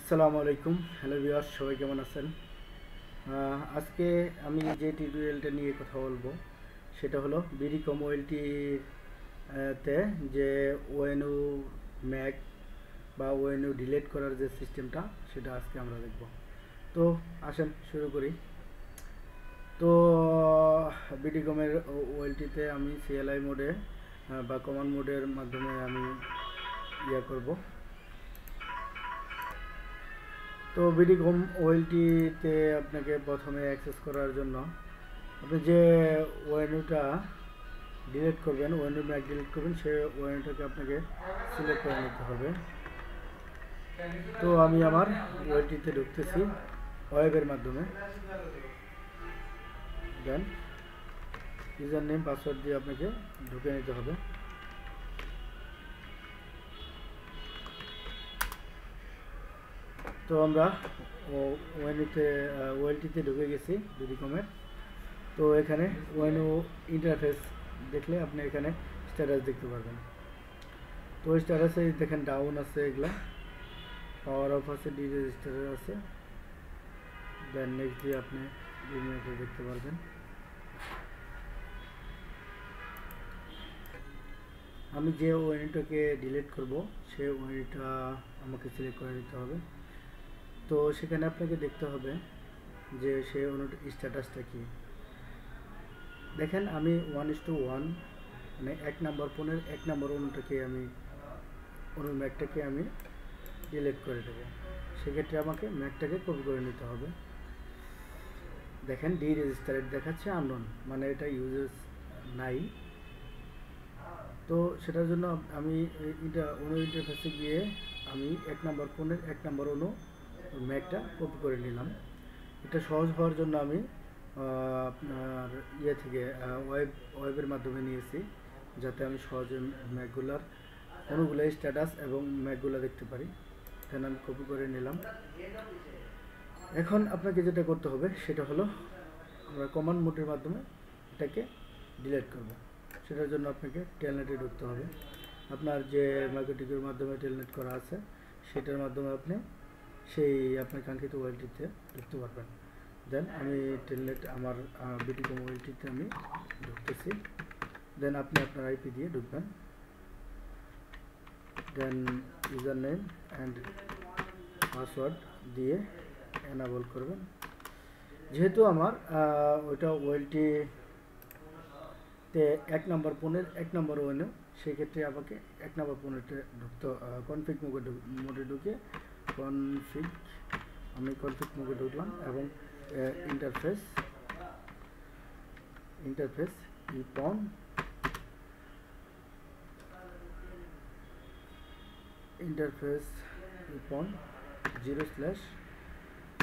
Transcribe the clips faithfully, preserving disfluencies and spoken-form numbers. আসসালামু আলাইকুম hello viewers সবাই কেমন আছেন আজকে আমি যে টিউটোরিয়ালটা নিয়ে কথা বলবো সেটা হলো বিডি কম ওএলটি তে যে ওএনইউ ম্যাগ বা ওএনইউ ডিলিট করার যে সিস্টেমটা সেটা আজকে আমরা দেখব তো আসেন শুরু করি তো বিডি কমের ওএলটি তে আমি সিএলআই মোডে বা কমান্ড মোডের মাধ্যমে আমি ইয়া করব তো বিডি কম ওএলটি তে আপনাকে প্রথমে অ্যাক্সেস করার জন্য আপনি যে ওএনইউটা ডিলিট করবেন ওএনইউ ম্যাগ ডিলিট করবেন সেই ওএনইউটাকে আপনাকে সিলেক্ট করে নিতে হবে তো আমি আমার ওএলটি তে ঢুকতেছি ওয়েবের মাধ্যমে দেন ইউজার নেম পাসওয়ার্ড দিয়ে আপনাকে ঢুকে নিতে হবে তো আমরা ওএনইউতে ওএলটিতে ঢুকে গেছি বিডি কমের তো এখানে ওএনইউ ইন্টারফেস দেখলে আপনি এখানে স্ট্যাটাস দেখতে পারবেন তো স্ট্যাটাসে দেখেন ডাউন আছে এগুলা পাওয়ার অফ আছে ডিরেজিস্টার আছে দেন নেক্সট দিয়ে আপনি রিমুভ দেখতে পারবেন আমি যে ওএনইউটাকে ডিলিট করব সেই ওএনইউটা আমাকে সিলেক্ট করে নিতে হবে তো সেখানে আপনাকে দেখতে হবে যে সেই ওএনইউর স্ট্যাটাসটা কি দেখেন আমি ওয়ান ইজ টু ওয়ান মানে এক নম্বর পনের এক নম্বর ওএনইউটাকে আমি ওএনইউ ম্যাগটাকে আমি ডিলিট করে দেব সেক্ষেত্রে আমাকে ম্যাগটাকে কপি করে নিতে হবে দেখেন ডি রেজিস্টারেড দেখাচ্ছে আননোন মানে এটা ইউজেস নাই তো সেটার জন্য আমি এটা ওএনইউ ইন্টারফেসে গিয়ে আমি এক নম্বর পনের এক নম্বর ওএনইউ ম্যাগটা কপি করে নিলাম এটা সহজ হওয়ার জন্য আমি আপনার ইয়ে থেকে ওয়েব ওয়েবের মাধ্যমে নিয়েছি যাতে আমি সহজে ম্যাগগুলার কোনোগুলো স্ট্যাটাস এবং ম্যাগগুলো দেখতে পারি তাই আমি কপি করে নিলাম এখন আপনাকে যেটা করতে হবে সেটা হলো আমরা কমান্ড মোডের মাধ্যমে এটাকে ডিলিট করব সেটার জন্য আপনাকে টেলনেটে ঢুকতে হবে আপনার যে ম্যাগনেটিকের মাধ্যমে টেলনেট করা আছে সেটার মাধ্যমে আপনি সেই আপনার কাঙ্ক্ষিত ওএলটিতে ঢুকতে পারবেন দেন আমি টেলনেট আমার বিডি কম ওএলটিতে আমি ঢুকতেছি দেন আপনি আপনার আইপি দিয়ে ঢুকবেন then user name and password দিয়ে এনাবল করবেন যেহেতু আমার ওইটা ওএলটিতে এক নম্বর পনের এক নম্বর ওএনইউ সেক্ষেত্রে আমাকে এক নম্বর পনেরোতে ঢুকতে কনফিগ মোডে ঢুকে কনফিগ আমি কনফিগ মোডে ঢুকলাম এবং interface interface EPON interface EPON zero slash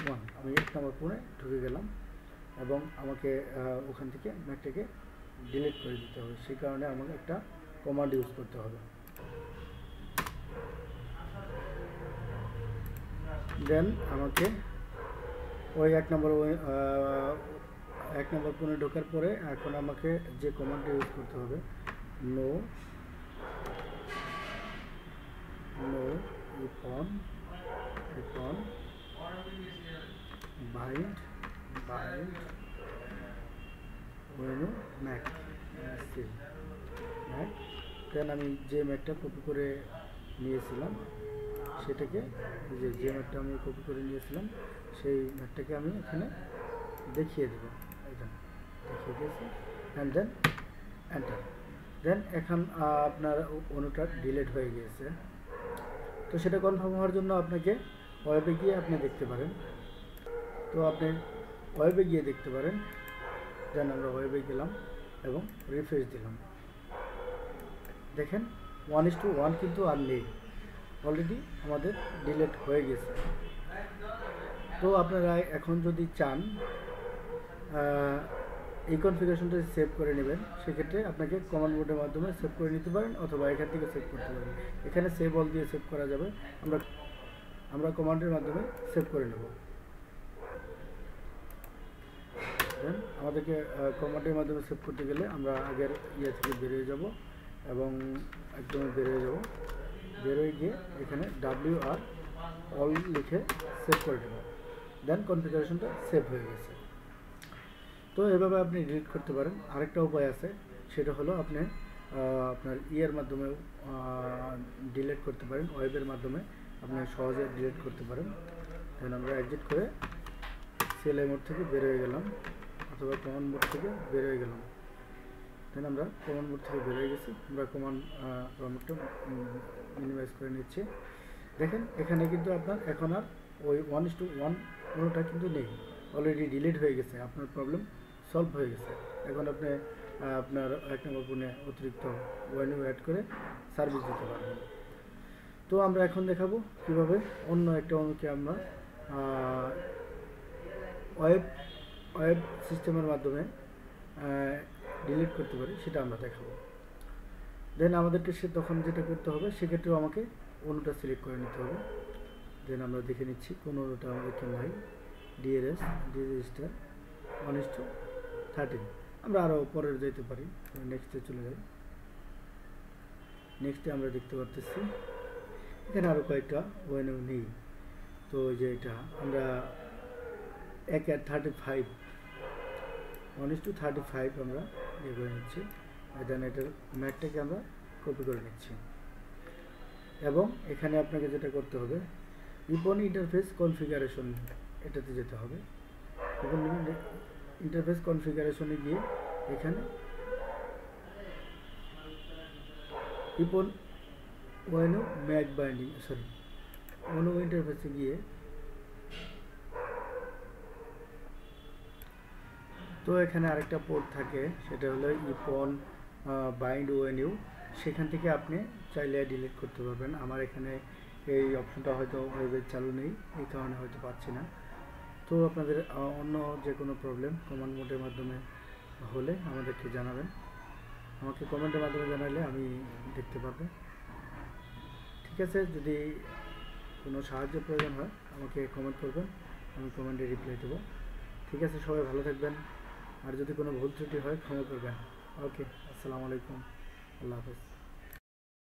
one আমি এক নম্বর পরে ঢুকে গেলাম এবং আমাকে ওখান থেকে ম্যাগটাকে ডিলিট করে দিতে হবে সেই কারণে আমাকে একটা কমান্ড ইউজ করতে হবে দেন আমাকে ওই এক নম্বর এক নম্বর পনেরো ঢোকার পরে এখন আমাকে যে কমান্ডটা ইউজ করতে হবে no no EPON EPON bind bind ONU MAC MAC then আমি যে ম্যাগটা কপি করে নিয়েছিলাম সেটাকে যে যে ম্যাগটা আমি কপি করে নিয়েছিলাম সেই ম্যাগটাকে আমি এখানে দেখিয়ে দেব এখানে দেখিয়ে দিয়েছি অ্যান্ড দেন এন্টার দেন এখন আপনার ওএনইউটা ডিলিট হয়ে গিয়েছে তো সেটা কনফার্ম হওয়ার জন্য আপনাকে ওয়েবে গিয়ে আপনি দেখতে পারেন তো আপনি ওয়েবে গিয়ে দেখতে পারেন দেন আমরা ওয়েবে গেলাম এবং রিফ্রেশ দিলাম দেখেন ওয়ান ইস টু ওয়ান কিন্তু আর নেই অলরেডি আমাদের ডিলিট হয়ে গেছে তো আপনারা এখন যদি চান এই কনফিগারেশনটা সেভ করে নেবেন সেক্ষেত্রে আপনাকে কমান্ড মোডের মাধ্যমে সেভ করে নিতে পারেন অথবা এখান থেকে সেভ করতে পারেন এখানে সেভ অল দিয়ে সেভ করা যাবে আমরা আমরা কমান্ডের মাধ্যমে সেভ করে নেব আমাদেরকে কমান্ডের মাধ্যমে সেভ করতে গেলে আমরা আগের ইয়ে থেকে বেরিয়ে যাব এবং একদমই বেরিয়ে যাব বেরোয় গিয়ে এখানে ডাব্লিউ আর অল লিখে সেভ করে দেবেন। দেন কনফিগারেশনটা সেভ হয়ে গেছে। তো এভাবে আপনি ডিলিট করতে পারেন। আরেকটা উপায় আছে, সেটা হলো আপনি আপনার ইয়ের মাধ্যমে ডিলিট করতে পারেন, ওয়েবের মাধ্যমে আপনি সহজে ডিলিট করতে পারেন। দেন আমরা এক্সিট করে সিএলআই মোড থেকে বের হয়ে গেলাম অথবা কমন মোড থেকে বের হয়ে গেলাম। দেন আমরা কমন মোড থেকে বের হয়ে গেছি। আমরা কমন প্রম্পটটা মিনিমাইজ করে নিচ্ছি। দেখেন এখানে কিন্তু আপনার এখন আর ওই ওয়ান ইস টু ওয়ান কোনোটা কিন্তু নেই, অলরেডি ডিলিট হয়ে গেছে, আপনার প্রবলেম সলভ হয়ে গেছে। এখন আপনি আপনার এক নম্বর পণ্যে অতিরিক্ত ওয়ানও অ্যাড করে সার্ভিস দিতে পারবেন। তো আমরা এখন দেখাবো কীভাবে অন্য একটা অনুকে আমরা ওয়েব ওয়েব সিস্টেমের মাধ্যমে ডিলিট করতে পারি, সেটা আমরা দেখাবো। দেন আমাদেরকে সে তখন যেটা করতে হবে, সেক্ষেত্রেও আমাকে অনুটা সিলেক্ট করে নিতে হবে। দেন আমরা দেখে নিচ্ছি কোন অনুটা আমাদেরকে নাই। ডিএলএস ডিএলএসটা ওয়ান ইস টু থার্টিন। আমরা আরও পরে যেতে পারি, নেক্সটে চলে যাই। নেক্সটে আমরা দেখতে পারতেছি এখানে আরও কয়েকটা ওএনইউ নেই। তো যে এটা আমরা এক at thirty five one is two thirty five আমরা ইয়ে করে নিচ্ছি। দেন এটার ম্যাটটাকে আমরা কপি করে নিচ্ছি। এবং এখানে আপনাকে যেটা করতে হবে, ইপন ইন্টারফেস কনফিগারেশন, এটাতে যেতে হবে। এবং ইন্টারফেস কনফিগারেশনে গিয়ে এখানে EPON ONU MAC binding sorry ONU ইন্টারফেসে গিয়ে, তো এখানে আরেকটা পোর্ট থাকে, সেটা হলো ইপন বাইন্ড ওএনইউ। সেখান থেকে আপনি চাইলে ডিলিট করতে পারবেন। আমার এখানে এই অপশনটা হয়তো ওয়েবে চালু নেই, এই কারণে হয়তো পাচ্ছি না। তো আপনাদের অন্য যে কোনো প্রবলেম কমান্ড মোডের মাধ্যমে হলে আমাদেরকে জানাবেন, আমাকে কমেন্টের মাধ্যমে জানালে আমি দেখতে পাবো। ঠিক আছে, যদি কোনো সাহায্য প্রয়োজন হয় আমাকে কমেন্ট করবেন, আমি কমেন্টে রিপ্লাই দেবো। ঠিক আছে, সবাই ভালো থাকবেন। আর যদি কোনো ভুল ত্রুটি হয় ক্ষমা করবেন। ওকে, আসসালামু আলাইকুম, আল্লাহ হাফেজ।